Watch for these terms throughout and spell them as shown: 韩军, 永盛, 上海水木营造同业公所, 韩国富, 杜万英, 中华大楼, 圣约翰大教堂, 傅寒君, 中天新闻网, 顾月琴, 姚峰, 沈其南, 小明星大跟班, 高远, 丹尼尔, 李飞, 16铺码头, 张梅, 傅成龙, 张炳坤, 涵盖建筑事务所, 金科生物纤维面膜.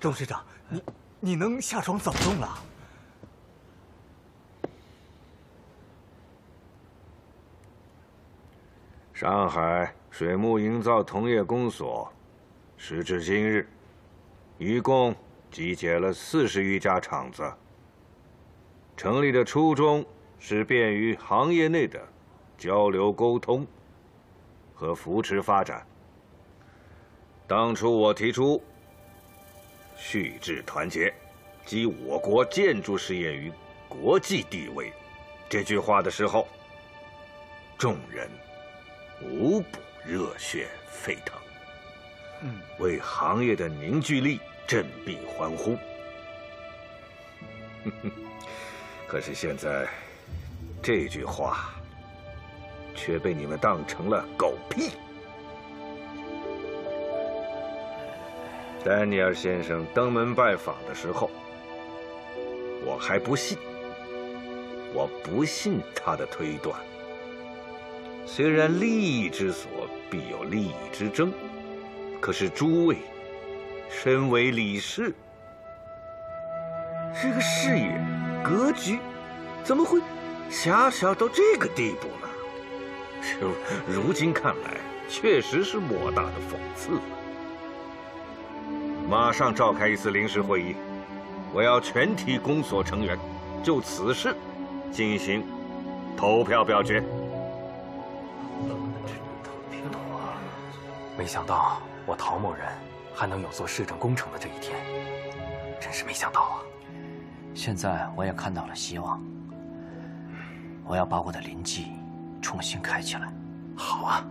董事长，你能下床走动了？上海水木营造同业公所，时至今日，一共集结了40余家厂子。成立的初衷是便于行业内的交流沟通和扶持发展。当初我提出。 蓄志团结，积我国建筑事业于国际地位，这句话的时候，众人无不热血沸腾，为行业的凝聚力振臂欢呼。可是现在，这句话却被你们当成了狗屁。 丹尼尔先生登门拜访的时候，我还不信，我不信他的推断。虽然利益之所必有利益之争，可是诸位身为理事，这个视野格局怎么会狭小到这个地步呢？如今看来，确实是莫大的讽刺。 马上召开一次临时会议，我要全体公所成员就此事进行投票表决。没想到我陶某人还能有做市政工程的这一天，真是没想到啊！现在我也看到了希望，我要把我的林记重新开起来。好啊！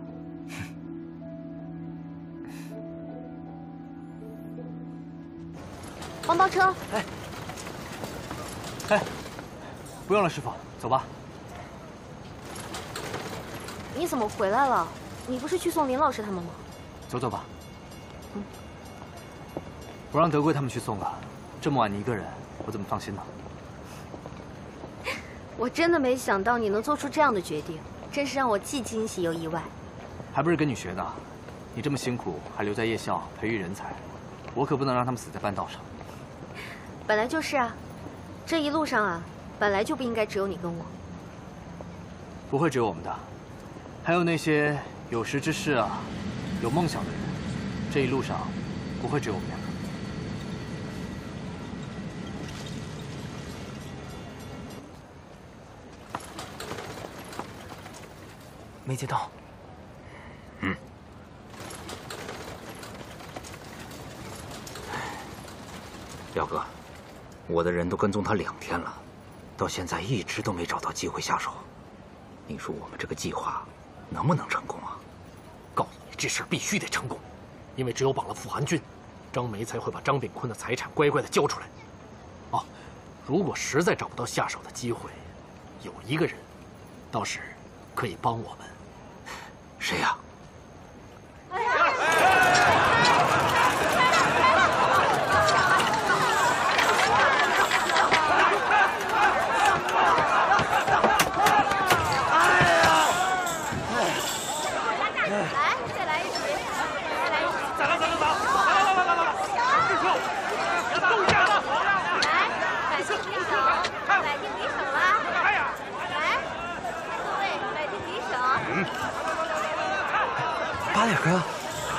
黄包车，哎，不用了，师傅，走吧。你怎么回来了？你不是去送林老师他们吗？走走吧。我让德贵他们去送了。这么晚你一个人，我怎么放心呢？我真的没想到你能做出这样的决定，真是让我既惊喜又意外。还不是跟你学的，你这么辛苦，还留在夜校培育人才，我可不能让他们死在半道上。 本来就是啊，这一路上啊，本来就不应该只有你跟我。不会只有我们的，还有那些有识之士啊，有梦想的人。这一路上不会只有我们两个。没接到。嗯。 廖哥，我的人都跟踪他2天了，到现在一直都没找到机会下手。你说我们这个计划能不能成功啊？告诉你，这事儿必须得成功，因为只有绑了傅寒君，张梅才会把张炳坤的财产乖乖的交出来。哦，如果实在找不到下手的机会，有一个人倒是可以帮我们。谁呀？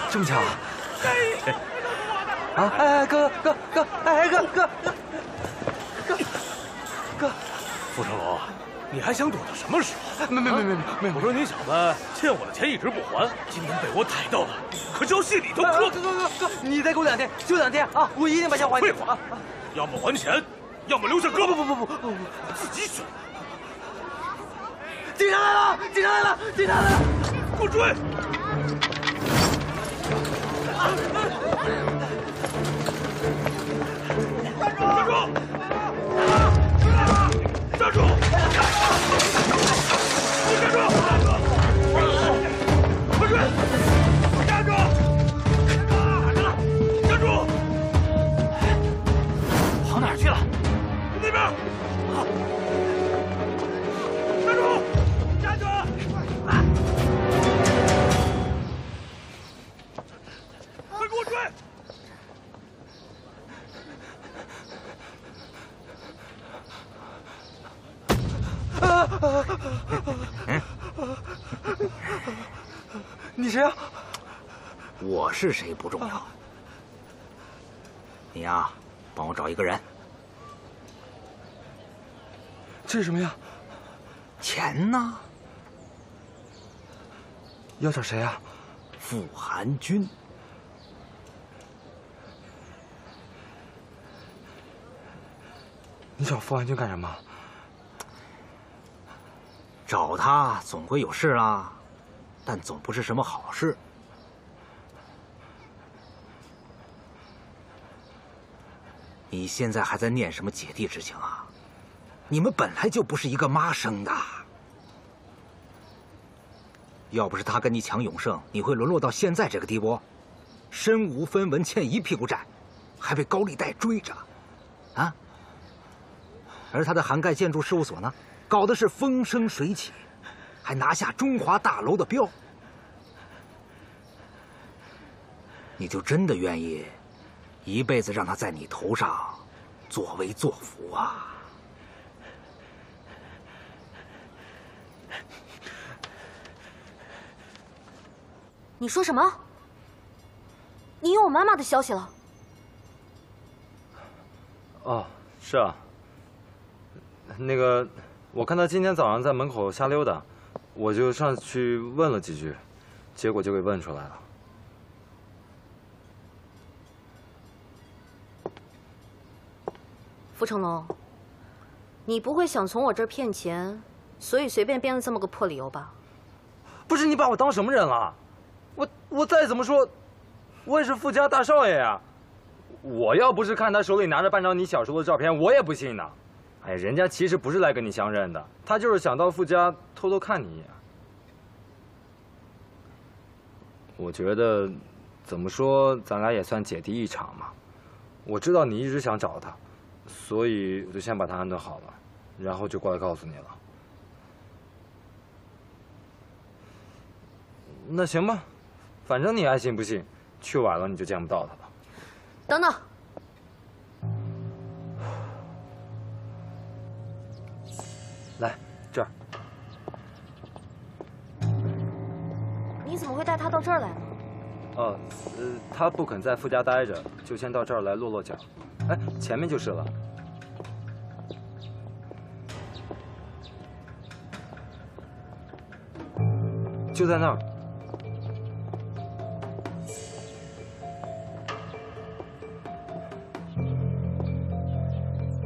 这么巧啊！啊！哎，哥，哎哥，傅成龙，你还想躲到什么时候？没！我说你小子欠我的钱一直不还，今天被我逮到了，可消息里头说。哥，你再给我2天，就2天啊！我一定把钱还你。废话，要么还钱，要么留下胳膊。不，我自己选。警察来了！警察来了！给我追！ 站住！你谁啊？我是谁不重要。你呀，帮我找一个人。这是什么呀？钱呢？要找谁啊？傅寒君。 你找傅寒君干什么？找他总归有事啦，但总不是什么好事。你现在还在念什么姐弟之情啊？你们本来就不是一个妈生的。要不是他跟你抢永盛，你会沦落到现在这个地步，身无分文，欠一屁股债，还被高利贷追着，啊？ 而他的涵盖建筑事务所呢，搞的是风生水起，还拿下中华大楼的标。你就真的愿意一辈子让他在你头上作威作福啊？你说什么？你有我妈妈的消息了？哦，是啊。 那个，我看他今天早上在门口瞎溜达，我就上去问了几句，结果就给问出来了。傅成龙，你不会想从我这儿骗钱，所以随便编了这么个破理由吧？不是你把我当什么人了？我再怎么说，我也是傅家大少爷呀、啊！我要不是看他手里拿着半张你小时候的照片，我也不信呢。 哎，人家其实不是来跟你相认的，他就是想到傅家偷偷看你一眼。我觉得，怎么说，咱俩也算姐弟一场嘛。我知道你一直想找他，所以我就先把他安顿好了，然后就过来告诉你了。那行吧，反正你爱信不信，去晚了你就见不到他了。等等。 来，这儿。你怎么会带他到这儿来呢？哦，他不肯在傅家待着，就先到这儿来落落脚。哎，前面就是了。就在那儿。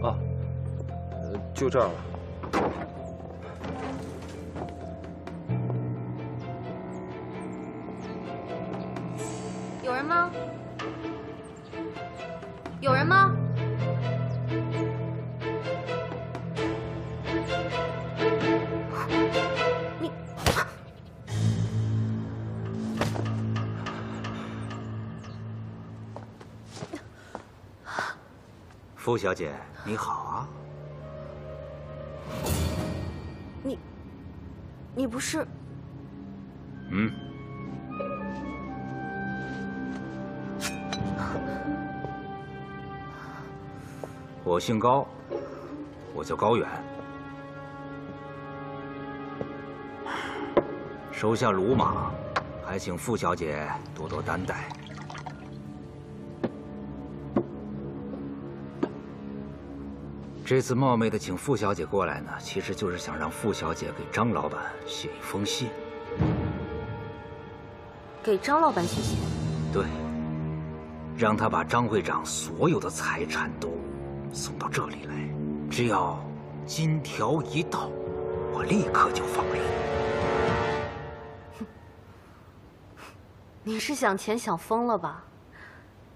哦，就这儿了。 有人吗？有人吗？你，傅小姐，你好啊。你不是？嗯。 我姓高，我叫高远。手下鲁莽，还请傅小姐多多担待。这次冒昧的请傅小姐过来呢，其实就是想让傅小姐给张老板写一封信。给张老板写信？对，让他把张会长所有的财产都 送到这里来，只要金条一到，我立刻就放人。你是想钱想疯了吧？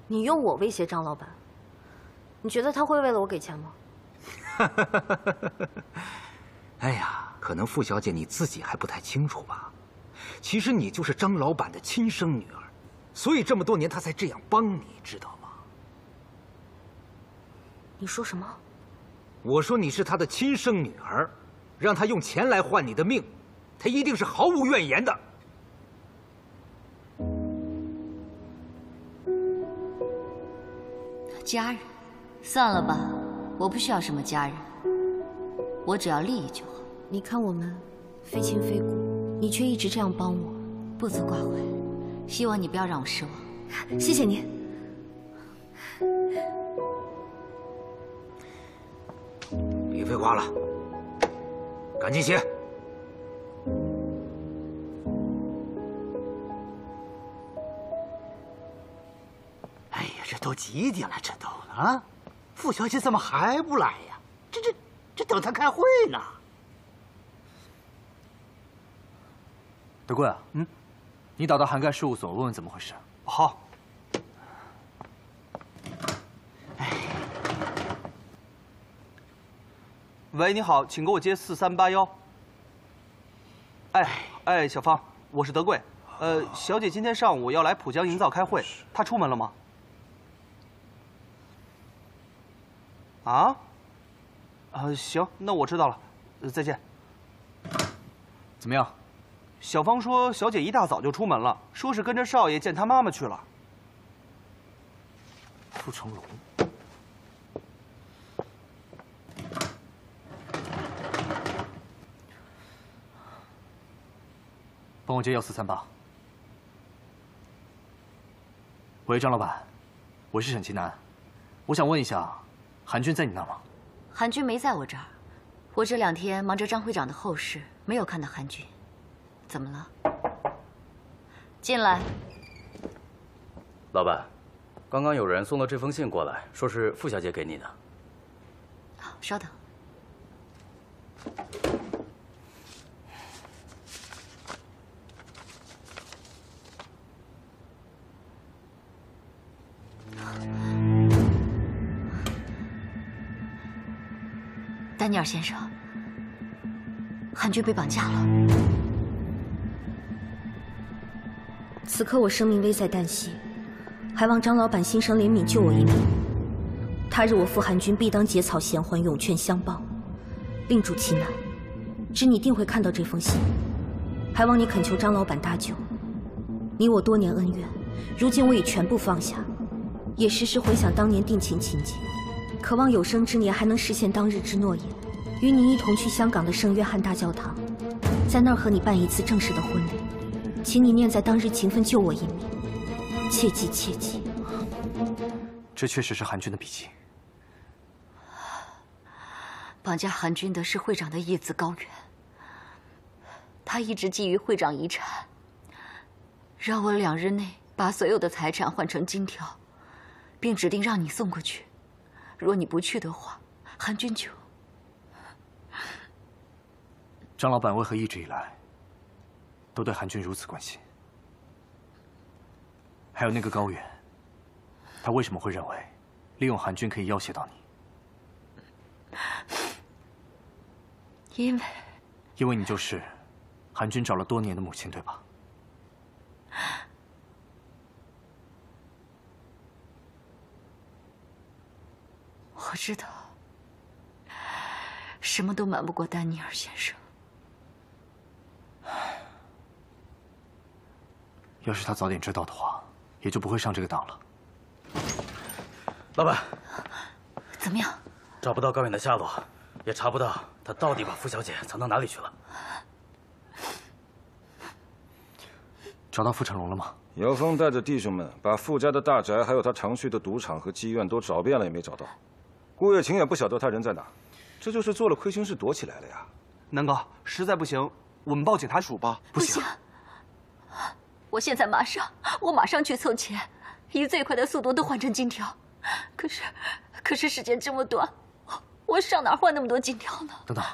你用我威胁张老板，你觉得他会为了我给钱吗？哎呀，可能傅小姐你自己还不太清楚吧。其实你就是张老板的亲生女儿，所以这么多年他才这样帮你，知道吗？ 你说什么？我说你是他的亲生女儿，让他用钱来换你的命，他一定是毫无怨言的。家人，算了吧，我不需要什么家人，我只要利益就好。你看我们非亲非故，你却一直这样帮我，不辞挂怀，希望你不要让我失望。谢谢您。李飞挂了，赶紧写。 这都几点了？这都啊，傅小姐怎么还不来呀？这等他开会呢。德贵啊，嗯，你打到涵盖事务所问问怎么回事。好。哎，喂，你好，请给我接4381。哎，小芳，我是德贵。小姐今天上午要来浦江营造开会，她出门了吗？ 啊，行，那我知道了，再见。怎么样？小芳说，小姐一大早就出门了，说是跟着少爷见她妈妈去了。傅成龙，帮我接1438。喂，张老板，我是沈其南，我想问一下。 韩军在你那儿吗？韩军没在我这儿，我这两天忙着张会长的后事，没有看到韩军。怎么了？进来。老板，刚刚有人送了这封信过来，说是傅小姐给你的。好，稍等。丹尼尔先生，韩军被绑架了。此刻我生命危在旦夕，还望张老板心生怜悯，救我一命。他日我傅韩军必当结草衔环，涌泉相报。另主其难，知你定会看到这封信，还望你恳求张老板搭救。你我多年恩怨，如今我已全部放下，也时时回想当年定情情景。 渴望有生之年还能实现当日之诺言，与你一同去香港的圣约翰大教堂，在那儿和你办一次正式的婚礼，请你念在当日情分救我一命，切记切记。这确实是韩军的笔迹。绑架韩军的是会长的义子高原，他一直觊觎会长遗产，让我2日内把所有的财产换成金条，并指定让你送过去。 若你不去的话，韩军就……张老板为何一直以来都对韩军如此关心？还有那个高原，他为什么会认为利用韩军可以要挟到你？因为你就是韩军找了多年的母亲，对吧？我知道，什么都瞒不过丹尼尔先生。要是他早点知道的话，也就不会上这个当了。老板，怎么样？找不到高远的下落，也查不到他到底把傅小姐藏到哪里去了。找到傅成龙了吗？姚峰带着弟兄们把傅家的大宅，还有他常去的赌场和妓院都找遍了，也没找到。 顾月琴也不晓得他人在哪，这就是做了亏心事躲起来了呀。南哥，实在不行，我们报警查处吧。不行，我现在马上去凑钱，以最快的速度都换成金条。可是时间这么短，我上哪换那么多金条呢？等等，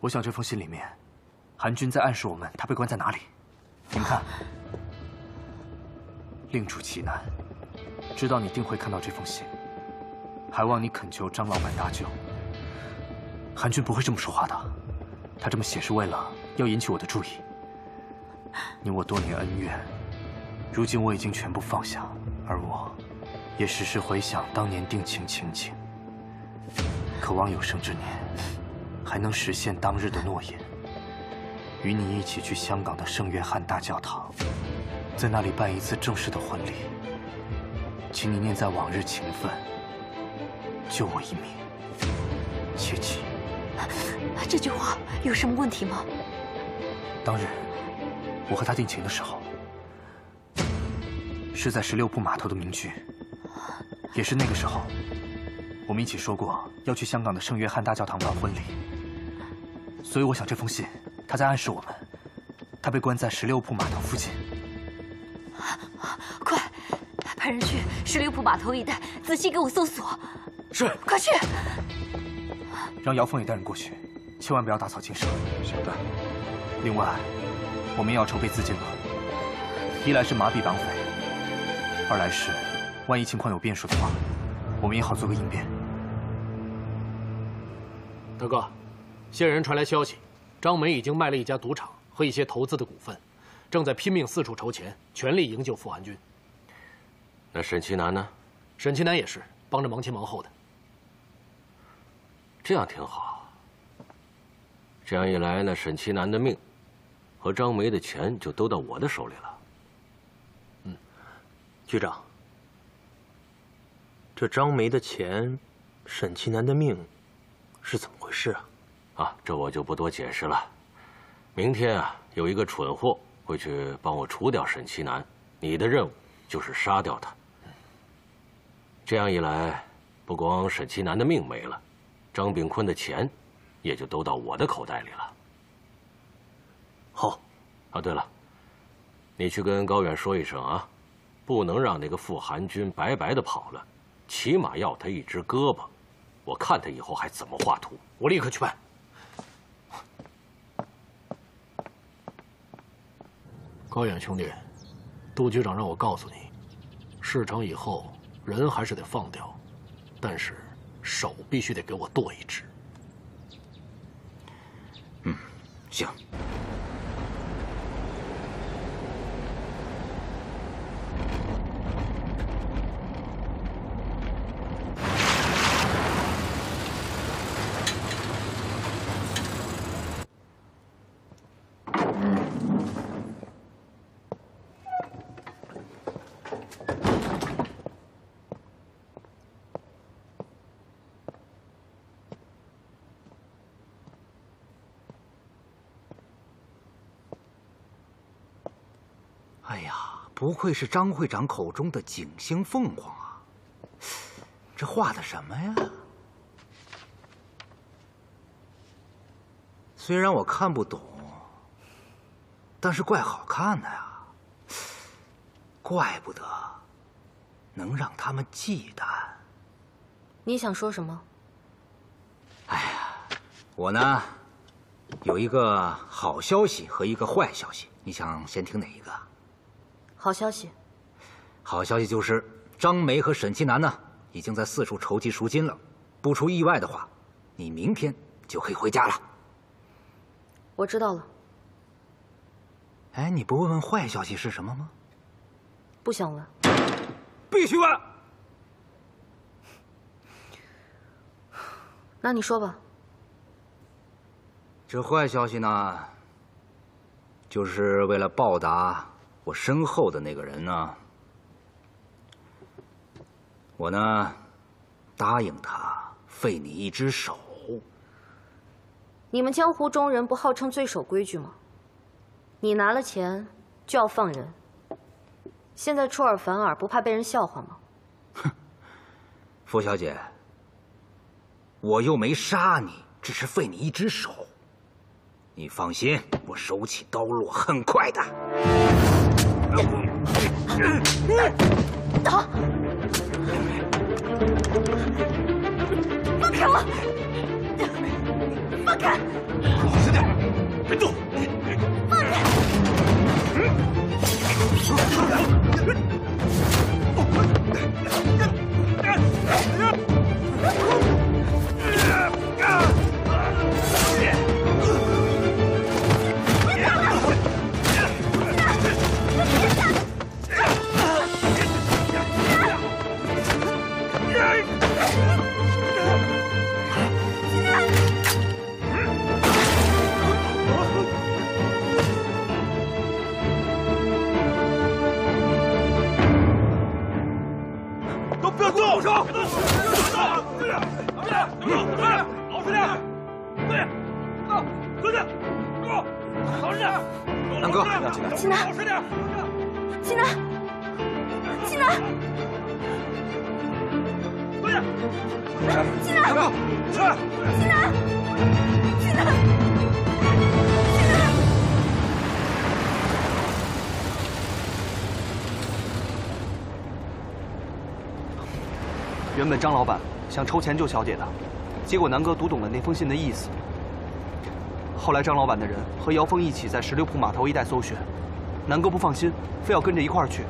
我想这封信里面，韩军在暗示我们他被关在哪里。你们看。 另处其难，知道你定会看到这封信，还望你恳求张老板搭救。韩军不会这么说话的，他这么写是为了要引起我的注意。你我多年恩怨，如今我已经全部放下，而我，也时时回想当年定情情景，渴望有生之年还能实现当日的诺言，与你一起去香港的圣约翰大教堂。 在那里办一次正式的婚礼，请你念在往日情分，救我一命，切记。这句话有什么问题吗？当日我和他定情的时候，是在16铺码头的民居，也是那个时候，我们一起说过要去香港的圣约翰大教堂办婚礼。所以我想这封信他在暗示我们，他被关在16铺码头附近。快，派人去16铺码头一带仔细给我搜索。是，快去。 让姚峰也带人过去，千万不要打草惊蛇。晓得。另外，我们也要筹备资金了。一来是麻痹绑匪，二来是，万一情况有变数的话，我们也好做个应变。大哥，线人传来消息，张梅已经卖了一家赌场和一些投资的股份，正在拼命四处筹钱，全力营救傅寒军。那沈其南呢？沈其南也是帮着忙前忙后的。 这样挺好。这样一来呢，沈其南的命和张梅的钱就都到我的手里了。嗯，局长，这张梅的钱，沈其南的命，是怎么回事啊？啊，这我就不多解释了。明天啊，有一个蠢货会去帮我除掉沈其南，你的任务就是杀掉他。这样一来，不光沈其南的命没了。 张炳坤的钱，也就都到我的口袋里了。好，啊，对了，你去跟高远说一声啊，不能让那个傅寒军白白的跑了，起码要他一只胳膊，我看他以后还怎么画图。我立刻去办。高远兄弟，杜局长让我告诉你，事成以后人还是得放掉，但是。 手必须得给我剁一只。嗯，行。不愧是张会长口中的景星凤凰啊！这画的什么呀？虽然我看不懂，但是怪好看的呀。怪不得能让他们忌惮。你想说什么？哎呀，我呢有一个好消息和一个坏消息，你想先听哪一个？ 好消息，好消息就是张梅和沈其南呢，已经在四处筹集赎金了。不出意外的话，你明天就可以回家了。我知道了。哎，你不问问坏消息是什么吗？不想问。必须问。那你说吧。这坏消息呢，就是为了报答。 我身后的那个人呢？我呢，答应他废你一只手。你们江湖中人不号称最守规矩吗？你拿了钱就要放人，现在出尔反尔，不怕被人笑话吗？哼，傅小姐，我又没杀你，只是废你一只手。你放心，我手起刀落，很快的。 打！放开我！放开！老实点，别动！放开！进来，进来，回来，进来，出来，进来，进来，进来。原本张老板想筹钱救小姐的，结果南哥读懂了那封信的意思。 后来，张老板的人和姚峰一起在十六铺码头一带搜寻，南哥不放心，非要跟着一块儿去。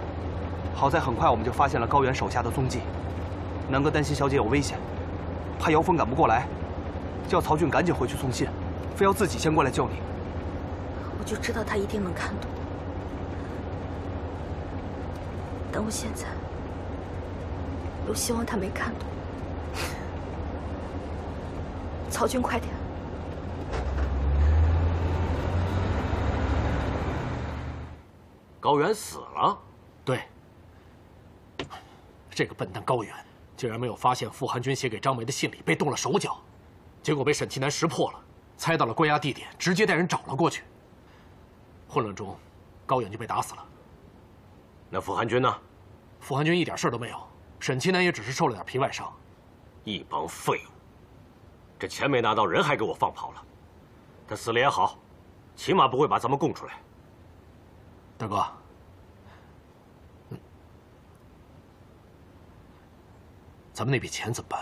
好在很快我们就发现了高原手下的踪迹。南哥担心小姐有危险，怕姚峰赶不过来，叫曹俊赶紧回去送信，非要自己先过来救你。我就知道他一定能看懂，但我现在又希望他没看懂。曹俊，快点！ 高原死了，对。这个笨蛋高原竟然没有发现傅寒君写给张梅的信里被动了手脚，结果被沈其南识破了，猜到了关押地点，直接带人找了过去。混乱中，高原就被打死了。那傅寒君呢？傅寒君一点事儿都没有，沈其南也只是受了点皮外伤。一帮废物，这钱没拿到，人还给我放跑了。他死了也好，起码不会把咱们供出来。 大哥，咱们那笔钱怎么办？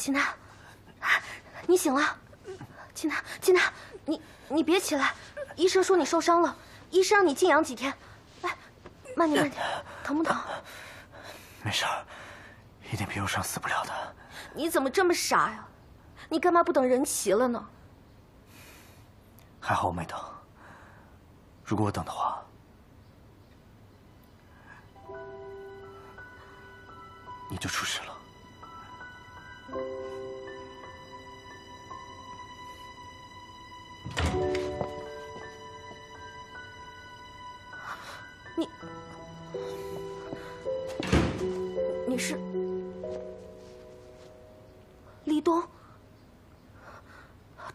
秦南，你醒了。秦南，秦南，你别起来，医生说你受伤了，医生让你静养几天。哎，慢点慢点，疼不疼？没事儿，一点皮肉伤死不了的。你怎么这么傻呀？你干嘛不等人齐了呢？还好我没等，如果我等的话。 你就出事了。 你是立冬？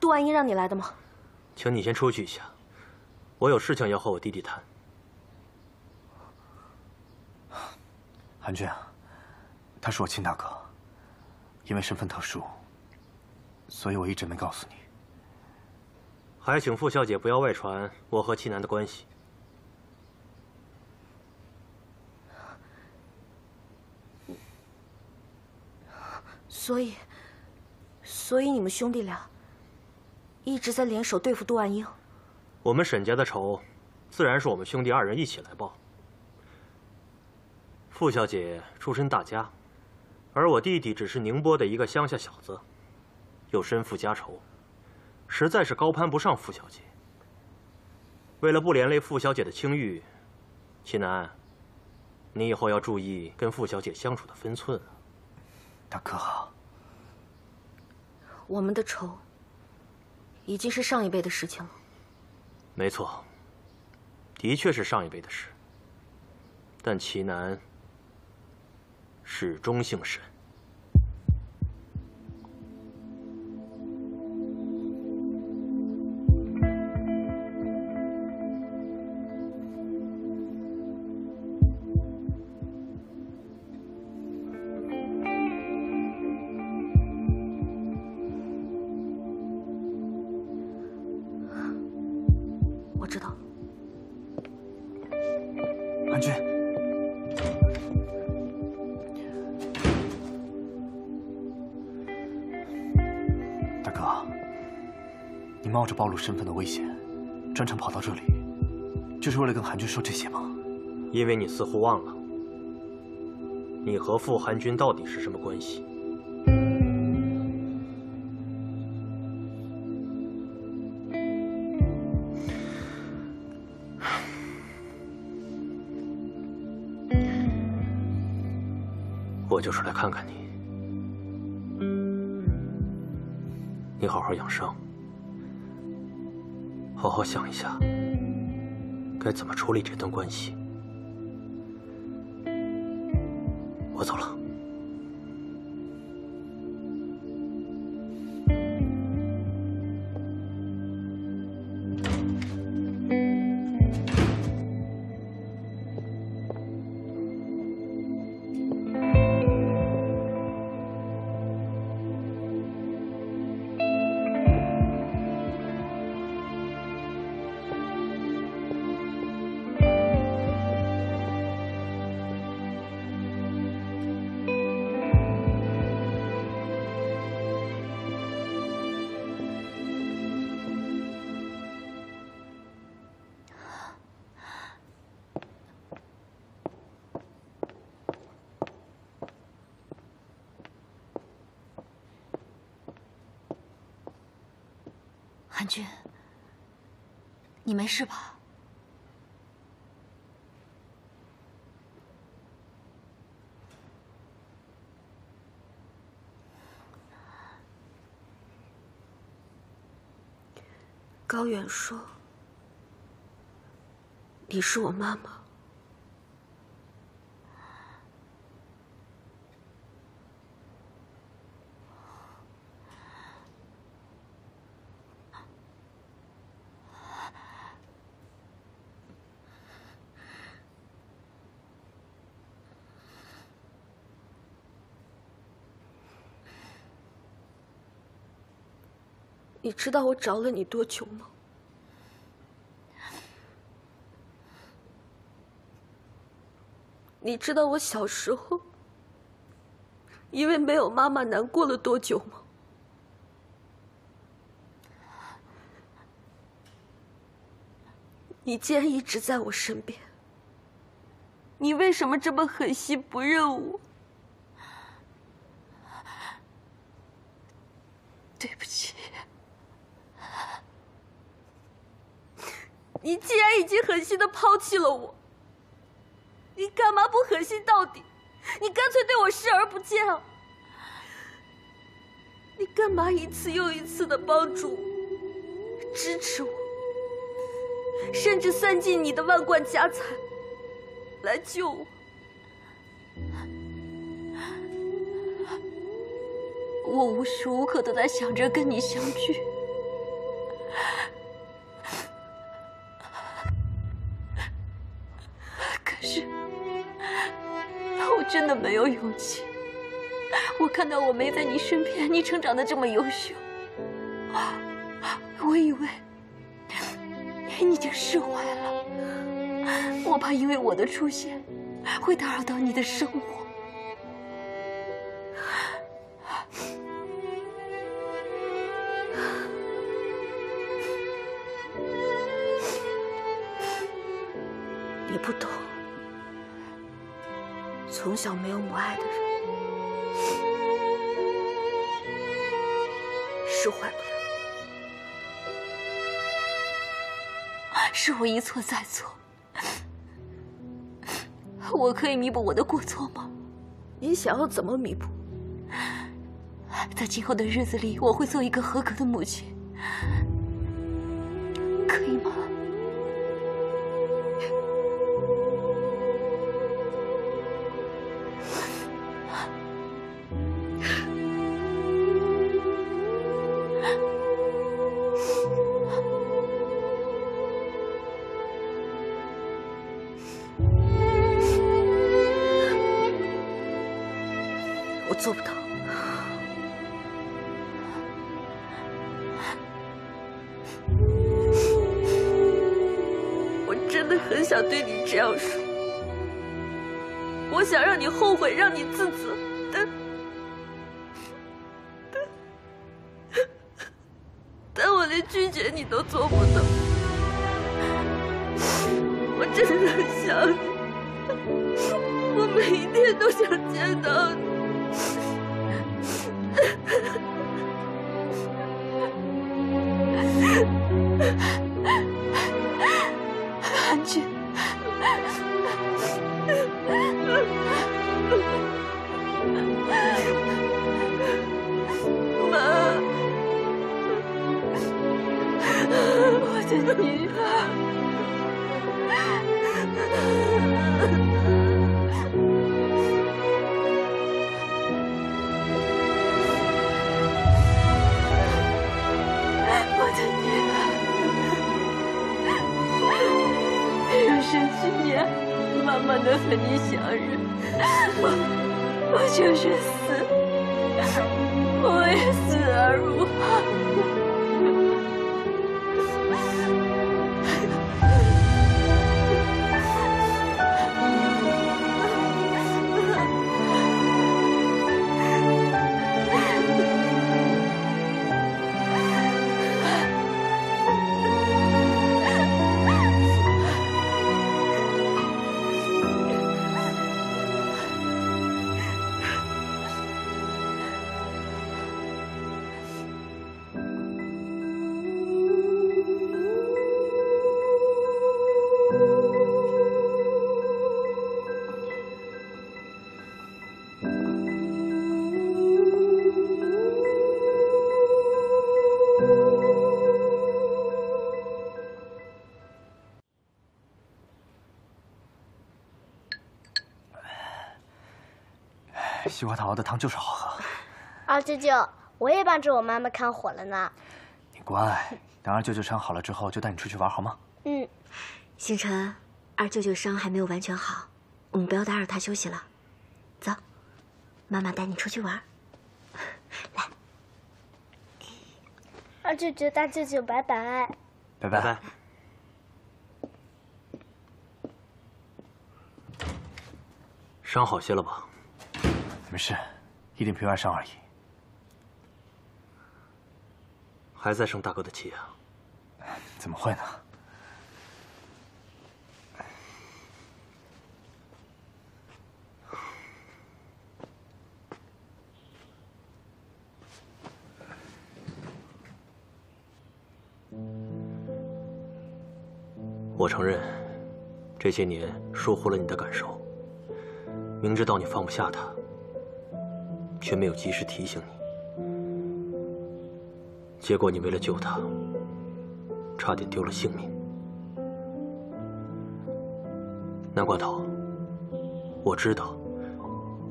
杜万英让你来的吗？请你先出去一下，我有事情要和我弟弟谈。韩俊啊，他是我亲大哥，因为身份特殊，所以我一直没告诉你。 还请傅小姐不要外传我和七南的关系。所以你们兄弟俩一直在联手对付杜万英。我们沈家的仇，自然是我们兄弟二人一起来报。傅小姐出身大家，而我弟弟只是宁波的一个乡下小子，又身负家仇。 实在是高攀不上傅小姐。为了不连累傅小姐的清誉，祁南，你以后要注意跟傅小姐相处的分寸啊。大哥好。我们的仇已经是上一辈的事情了。没错，的确是上一辈的事。但祁南始终姓沈。 冒着暴露身份的危险，专程跑到这里，就是为了跟韩军说这些吗？因为你似乎忘了，你和傅寒君到底是什么关系？我就是来看看你。你好好养伤，好好想一下该怎么处理这段关系。我走了。 韩君，你没事吧？高远说：“你是我妈妈。” 你知道我找了你多久吗？你知道我小时候因为没有妈妈难过了多久吗？你既然一直在我身边，你为什么这么狠心不认我？对不起。 你既然已经狠心的抛弃了我，你干嘛不狠心到底？你干脆对我视而不见啊！你干嘛一次又一次的帮助我、支持我，甚至散尽你的万贯家财来救我？我无时无刻都在想着跟你相聚。 真的没有勇气。我看到我没在你身边，你成长的这么优秀，我以为你已经释怀了。我怕因为我的出现会打扰到你的生活。你不懂。 从小没有母爱的人，释怀不了。是我一错再错，我可以弥补我的过错吗？你想要怎么弥补？在今后的日子里，我会做一个合格的母亲，可以吗？ 做不到，我真的很想对你这样说。我想让你后悔，让你自责，但我连拒绝你都做不到。我真的很想你，我每一天都想见到你。 韩君，你。我的天啊！还有70年，慢慢的和你相认，我就是死，我也死而无憾。 西瓜桃的汤就是好喝。二舅舅，我也帮着我妈妈看火了呢。你乖，等二舅舅伤好了之后，就带你出去玩好吗？嗯。星辰，二舅舅伤还没有完全好，我们不要打扰他休息了。走，妈妈带你出去玩。来。二舅舅、大舅舅，拜拜。拜拜。 伤好些了吧？ 没事，一点皮外伤而已。还在生大哥的气啊？怎么会呢？我承认，这些年疏忽了你的感受，明知道你放不下他。 却没有及时提醒你，结果你为了救他，差点丢了性命。南瓜头，我知道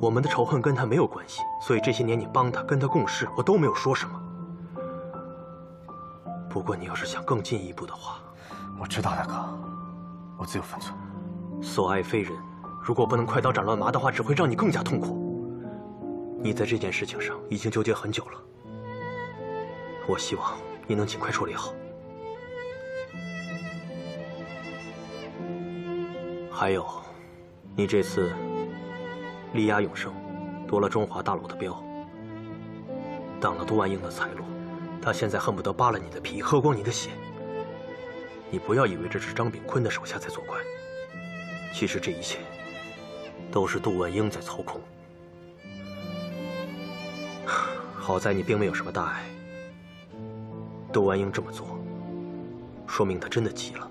我们的仇恨跟他没有关系，所以这些年你帮他、跟他共事，我都没有说什么。不过你要是想更进一步的话，我知道大哥，我自有分寸。所爱非人，如果不能快刀斩乱麻的话，只会让你更加痛苦。 你在这件事情上已经纠结很久了，我希望你能尽快处理好。还有，你这次力压永生，夺了中华大楼的标，挡了杜万英的财路，他现在恨不得扒了你的皮，喝光你的血。你不要以为这是张炳坤的手下在作怪，其实这一切都是杜万英在操控。 好在你并没有什么大碍。窦万英这么做，说明他真的急了。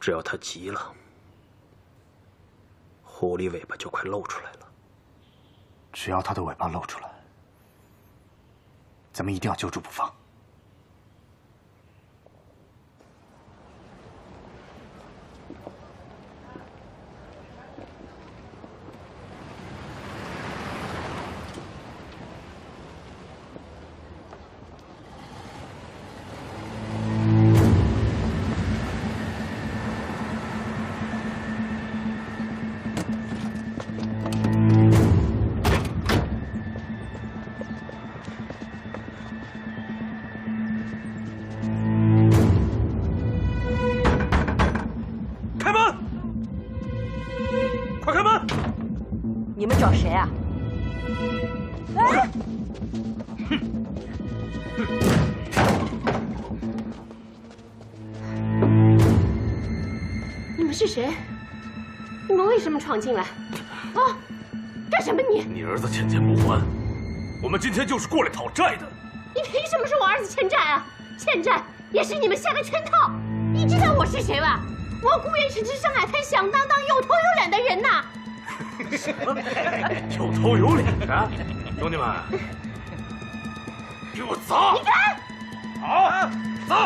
只要他急了，狐狸尾巴就快露出来了。只要他的尾巴露出来，咱们一定要揪住不放。闯进来！啊，干什么你？你儿子欠钱不还，我们今天就是过来讨债的。你凭什么说我儿子欠债啊？欠债也是你们下的圈套。你知道我是谁吧？我顾源是吃上海滩响当当、有头有脸的人呐！什么？有头有脸的？兄弟们，给我砸！你干！好。限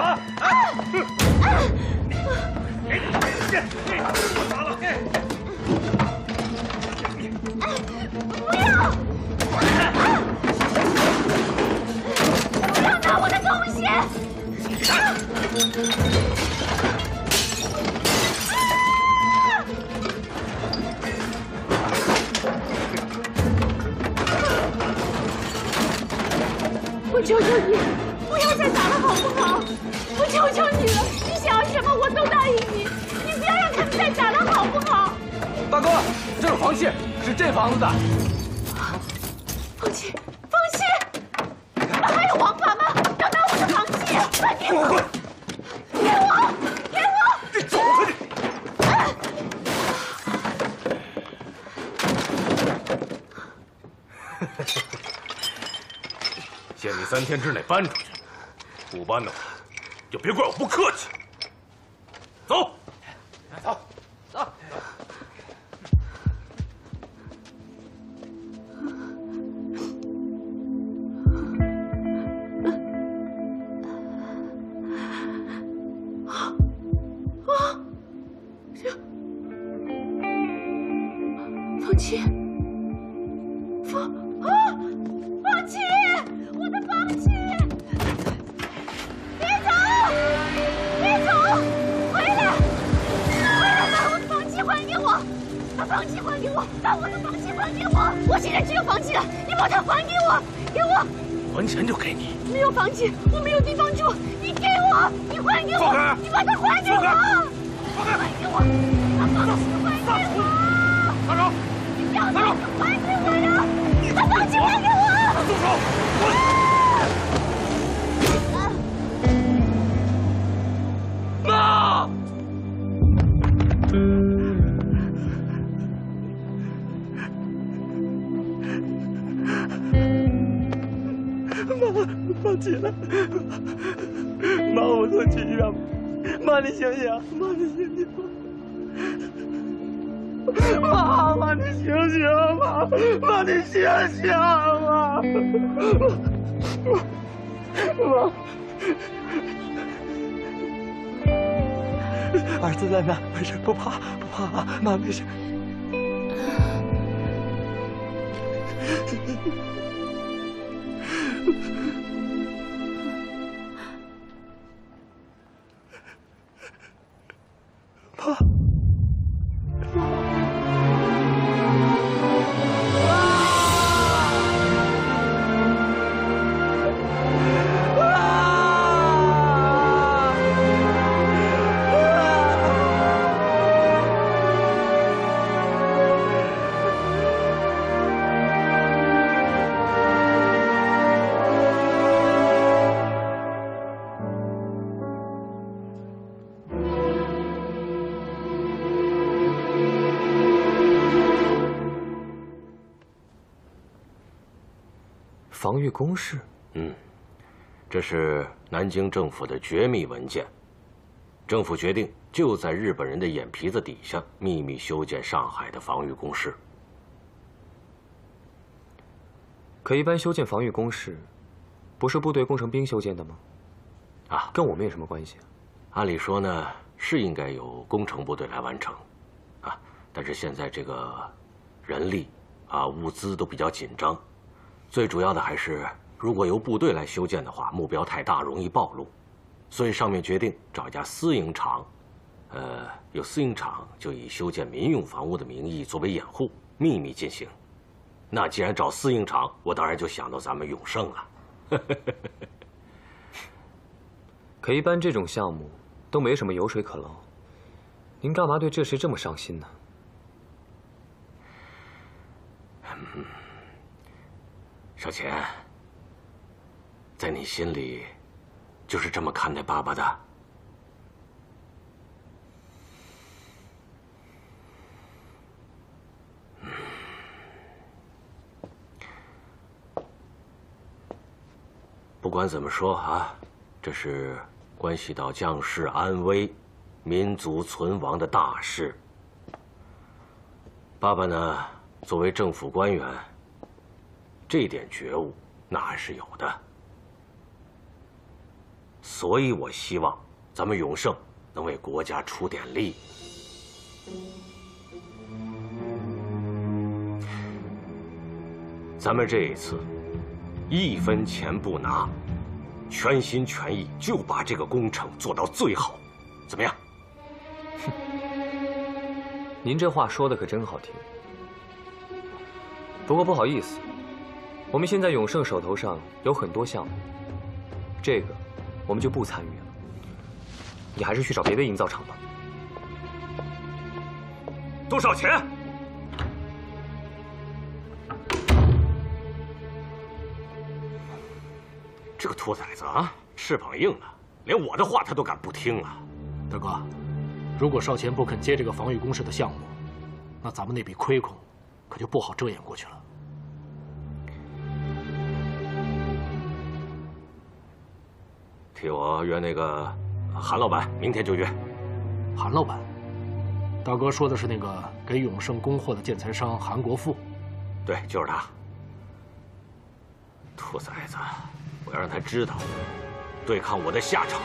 你3天之内搬出去，不搬的话，就别怪我不客气。走，走，走。啊！这风七，风啊！ 方琦，我的方琦，别走，别走，回来，回来，把我的方琦还给我，把方琦还给我，把我的方琦还给我，我现在只有方琦了，你把它还给我，给我，还钱就给你，没有方琦，我没有地方住，你给我，你还给我，你把它还给我，还给我，把方琦还给我，拿走，你不要拿走，还给我呀，把方琦还给我。 住手！妈！妈，方琦了！妈，我送去医院。妈，你醒醒！妈，你醒醒！妈，妈，你醒醒！妈，妈，你醒醒！妈！ 妈，儿子在哪？没事，不怕，不怕啊，妈没事。妈。 防御工事，这是南京政府的绝密文件。政府决定就在日本人的眼皮子底下秘密修建上海的防御工事。可一般修建防御工事，不是部队工程兵修建的吗？啊，跟我们有什么关系啊？按理说呢，是应该由工程部队来完成，啊，但是现在这个人力啊、物资都比较紧张。 最主要的还是，如果由部队来修建的话，目标太大，容易暴露，所以上面决定找一家私营厂，有私营厂就以修建民用房屋的名义作为掩护，秘密进行。那既然找私营厂，我当然就想到咱们永盛了。可一般这种项目都没什么油水可捞，您干嘛对这事这么上心呢？ 小钱，在你心里，就是这么看待爸爸的？不管怎么说啊，这是关系到将士安危、民族存亡的大事。爸爸呢，作为政府官员。 这点觉悟，那还是有的。所以我希望咱们永盛能为国家出点力。咱们这一次一分钱不拿，全心全意就把这个工程做到最好，怎么样？哼，您这话说的可真好听。不过不好意思，我们现在永盛手头上有很多项目，这个我们就不参与了。 你还是去找别的营造厂吧。多少钱？这个兔崽子啊，翅膀硬了，连我的话他都敢不听啊！大哥，如果少钱不肯接这个防御工事的项目，那咱们那笔亏空可就不好遮掩过去了。替我约那个。 韩老板，明天就约。韩老板，大哥说的是那个给永盛供货的建材商韩国富。对，就是他。兔崽子，我要让他知道对抗我的下场。